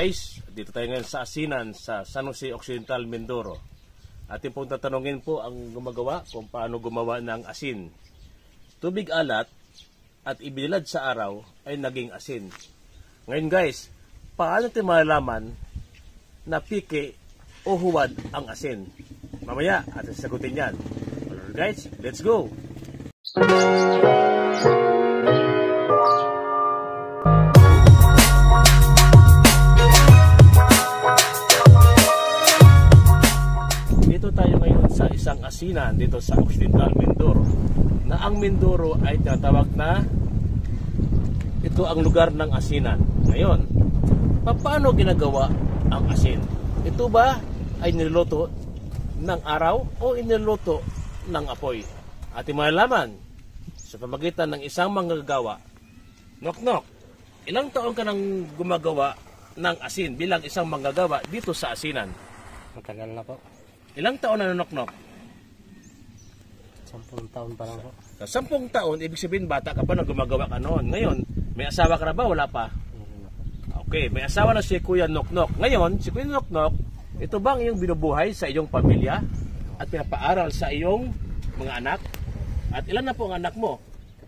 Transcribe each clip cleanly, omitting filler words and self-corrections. guys, dito tayo ngayon sa asinan sa San Jose Occidental, Mindoro. Atin pong tatanungin po ang gumagawa kung paano gumawa ng asin. Tubig alat at ibinilad sa araw ay naging asin. Ngayon guys, paano natin malalaman na piki o huwad ang asin? Mamaya atin sagutin yan. Alright guys, let's go! Isang asinan dito sa Occidental Mindoro, na ang Mindoro ay tinatawag na ito ang lugar ng asinan. Ngayon, paano ginagawa ang asin? Ito ba ay niluto ng araw o iniluto ng apoy? Ating malalaman sa pamagitan ng isang manggagawa. Nok-Nok, ilang taon ka nang gumagawa ng asin bilang isang manggagawa dito sa asinan? Matagal na po. Ilang taon na Nok-Nok? 10 taon pa lang po. Sa 10 taon, ibig sabihin bata ka pa na gumagawa ka noon. Ngayon, may asawa ka na ba? Wala pa? Okay, may asawa na si Kuya Nok-Nok. Ngayon, si Kuya Nok-Nok, ito bang iyong binubuhay sa iyong pamilya at pinapaaral sa iyong mga anak? At ilan na po ang anak mo?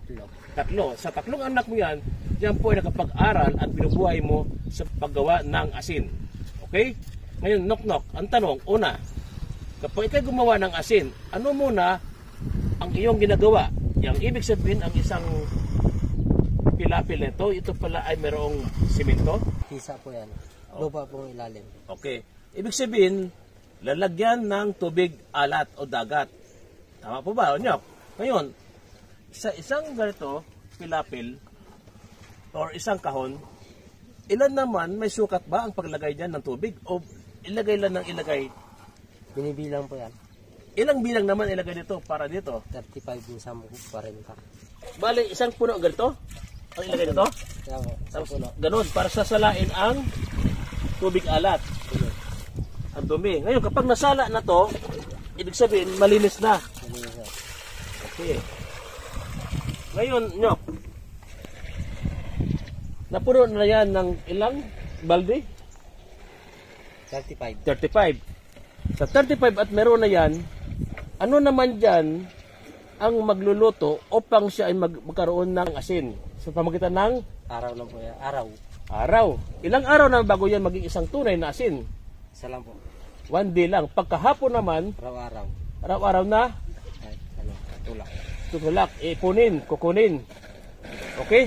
3. Sa 3 anak mo yan, yan po ay nakapag-aral at binubuhay mo sa paggawa ng asin. Okay? Ngayon, Nok-Nok, ang tanong, una, kapag ikay gumawa ng asin, ano muna ang iyong ginagawa? Yang ibig sabihin, ang isang pilapil nito, ito pala ay merong simento? Kisa po yan. Lupa po ilalim. Okay. Ibig sabihin, lalagyan ng tubig alat o dagat. Tama po ba? Onyok? Ngayon, sa isang ganito, pilapil or isang kahon, ilan naman may sukat ba ang paglagay niyan ng tubig o ilagay lang ng ilagay? Binibilang po yan. Ilang bilang naman ilagay dito para dito? 35 sa 40. Bale, isang puno ganito? Ang ilagay dito? Puno. Ganun, para sasalain ang tubig alat. Ang dumi. Ngayon, kapag nasala na to, ibig sabihin, malinis na. Okay. Ngayon, Nyok, napuno na yan ng ilang balde? 35. Sa 35 at meron na yan, ano naman dyan ang magluluto upang siya ay magkaroon ng asin? Sa pamagitan ng? Araw lang po yan. Araw. Ilang araw na bago yan maging isang tunay na asin? Isa lang po. 1 day lang. Pagkahapon naman? Araw-araw. Araw-araw na? Ay, ano, tulak. Tulak. Ipunin, kukunin. Okay?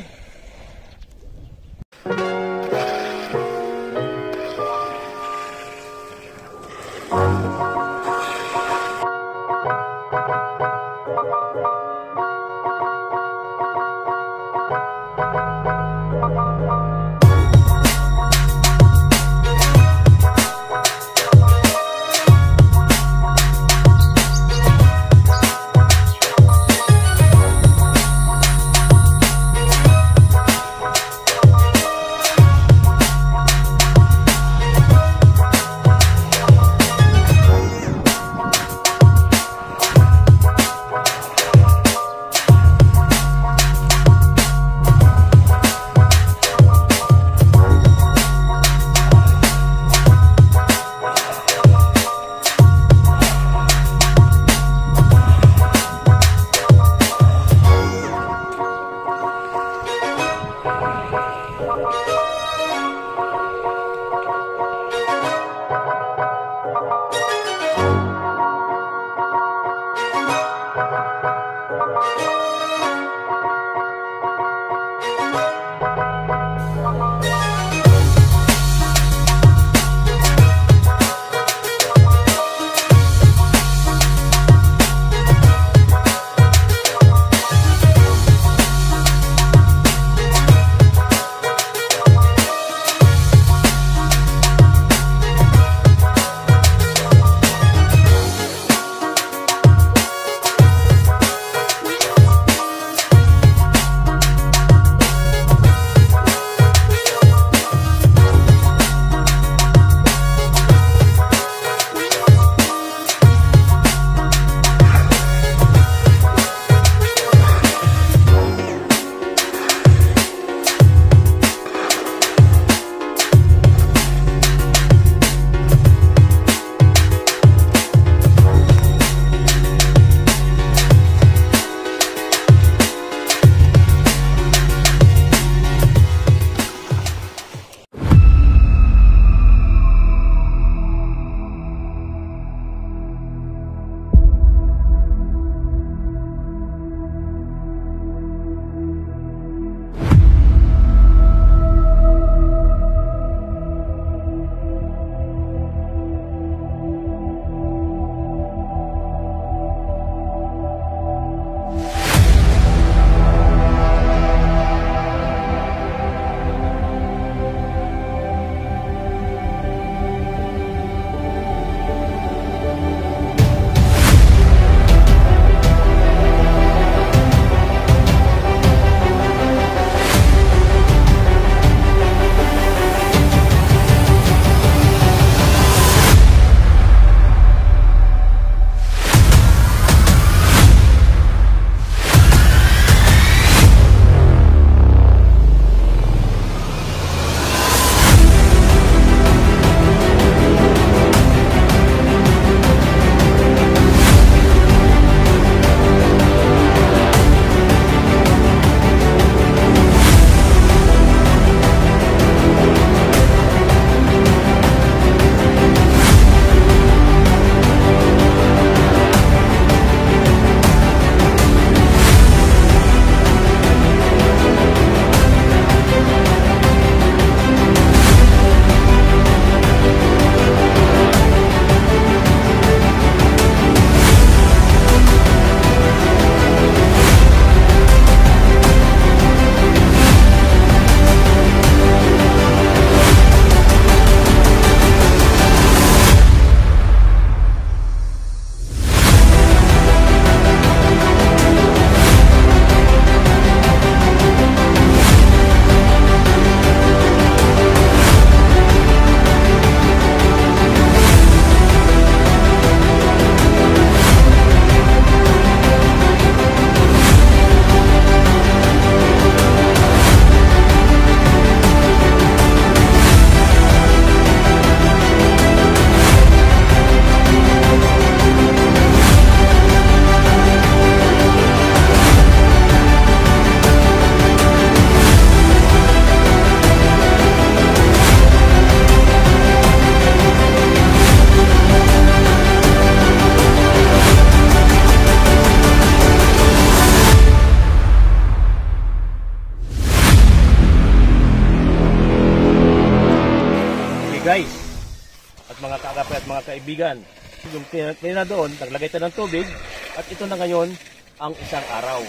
mga kaibigan. Yung tinira doon, naglagay tayo ng tubig at ito na ngayon ang isang araw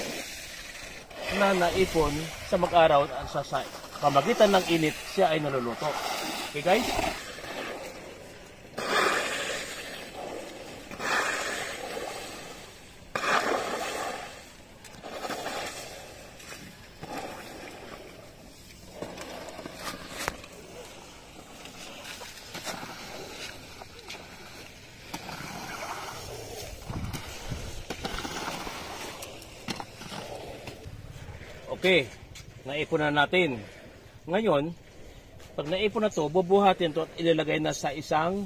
na naipon sa mag-araw at sa pamagitan ng init siya ay naluluto. Okay guys? Okay, naipon na natin. Ngayon, pag naipon na ito, bubuhatin ito at ilalagay na sa isang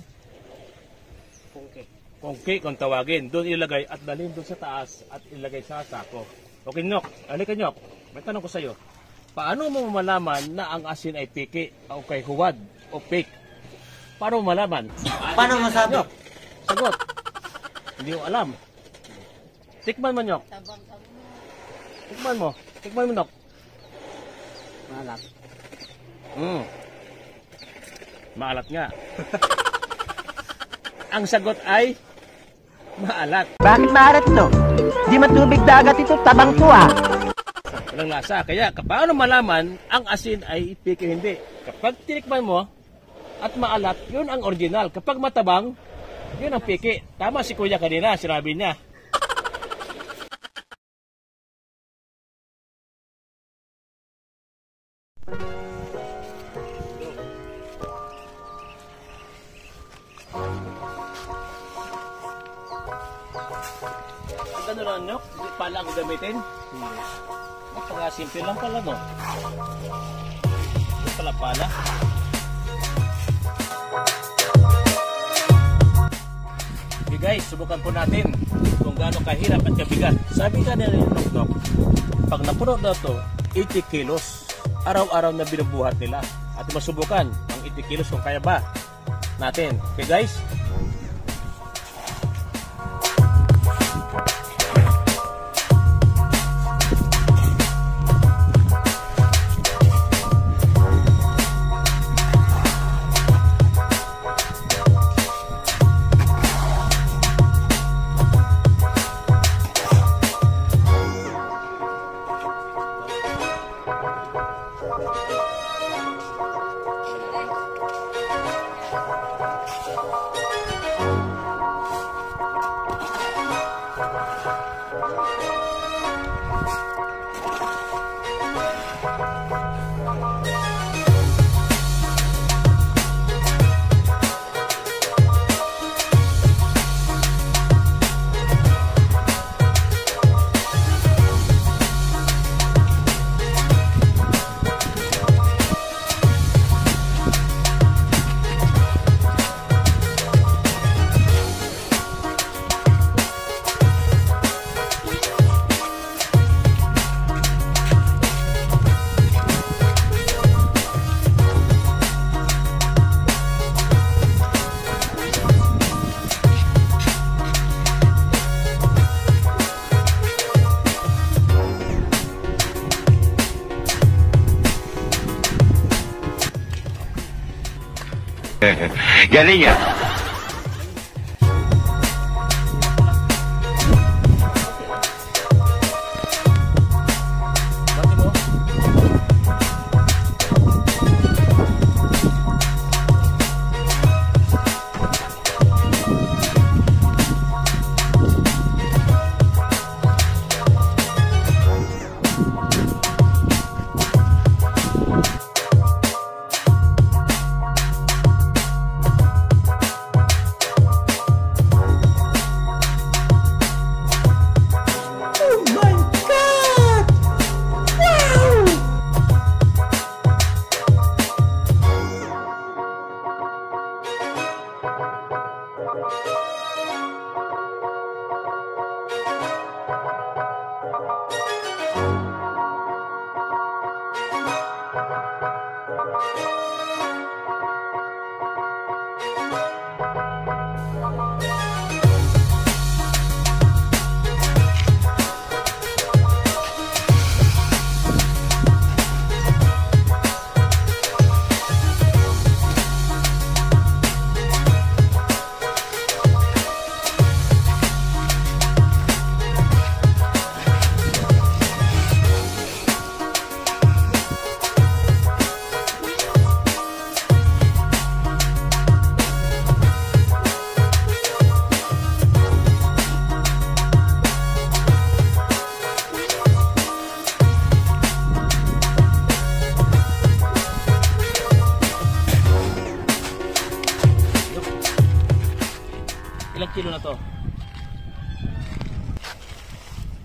kongke kung tawagin. Doon ilalagay at dalhin doon sa taas at ilalagay sa sako. Okay, Nok. Halika, Nok. May tanong ko sa iyo. Paano mo malaman na ang asin ay piki o kay huwad o fake? Paano malaman? Paano masabi? Nok, sagot. Hindi ko alam. Tikman mo, Nok. Tikman mo. Tikman mo, Nok. Maalat. Maalat nga. Ang sagot ay maalat. Bakit maalat ito? Di matubig dagat ito, tabang tuwa. Walang lasa. Kaya paano malaman ang asin ay piki hindi? Kapag tinikman mo at maalat, yun ang original. Kapag matabang, yun ang piki. Tama si Kuya kanina, sinabi niya. Ano lang, Nok? Hindi pala ang gamitin? Napakasimple lang pala, no? Ito pala pala. Okay guys, subukan po natin kung gaano kahirap at kabigat. Sabi ka nila yung Nok-Nok, pag napuno na ito, 80 kilos. Araw-araw na binubuhat nila. At masubukan ang 80 kilos kung kaya ba natin. Okay guys? Galing yan. kilo na to.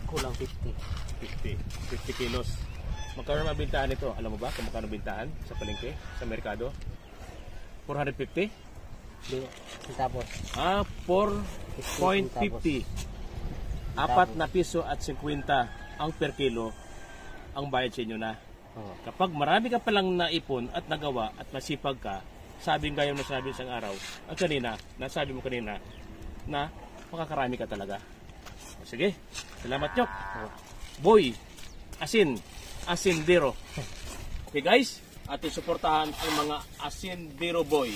Kulang 50 kilos. Magkano mabintahan ito? Alam mo ba kung magkano bintahan sa palengke, sa merkado? 450? Centavos. Ah, 4.50. 4 na piso at 50 ang per kilo ang bayad sa inyo na. Kapag marami ka palang naipon at nagawa at masipag ka, sabi nga yung nasabi isang araw, at kanina, nasabi mo kanina, na makakarami ka talaga. Sige, salamat Nyok. Boy, asindero. Okay guys, atin suportahan ang mga asindero boy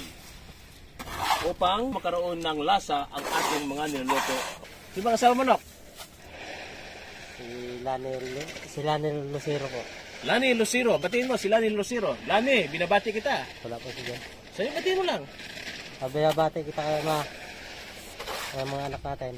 upang makaroon ng lasa ang ating mga niluluto. Di ba kasama mo Nok? Si Lani Lucero po. Lani Lucero, batiin mo si Lani Lucero. Lani, binabati kita. Wala po siya. Sa'yo, batiin mo lang. Binabati kita kaya mga anak natin.